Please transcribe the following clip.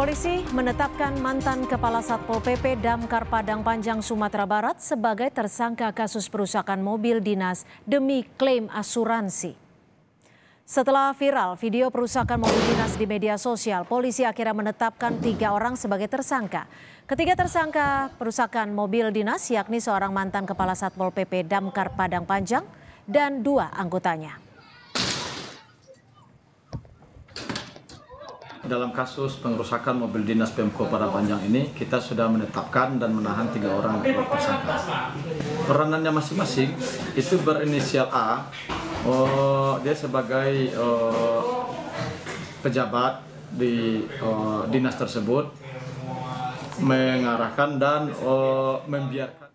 Polisi menetapkan mantan Kepala Satpol PP Damkar Padang Panjang, Sumatera Barat sebagai tersangka kasus perusakan mobil dinas demi klaim asuransi. Setelah viral video perusakan mobil dinas di media sosial, polisi akhirnya menetapkan 3 orang sebagai tersangka. Ketiga tersangka perusakan mobil dinas yakni seorang mantan Kepala Satpol PP Damkar Padang Panjang dan 2 anggotanya. Dalam kasus pengerusakan mobil dinas Pemko Padang Panjang ini, kita sudah menetapkan dan menahan 3 orang tersangka. Peranannya masing-masing itu berinisial A, dia sebagai pejabat di dinas tersebut, mengarahkan dan membiarkan.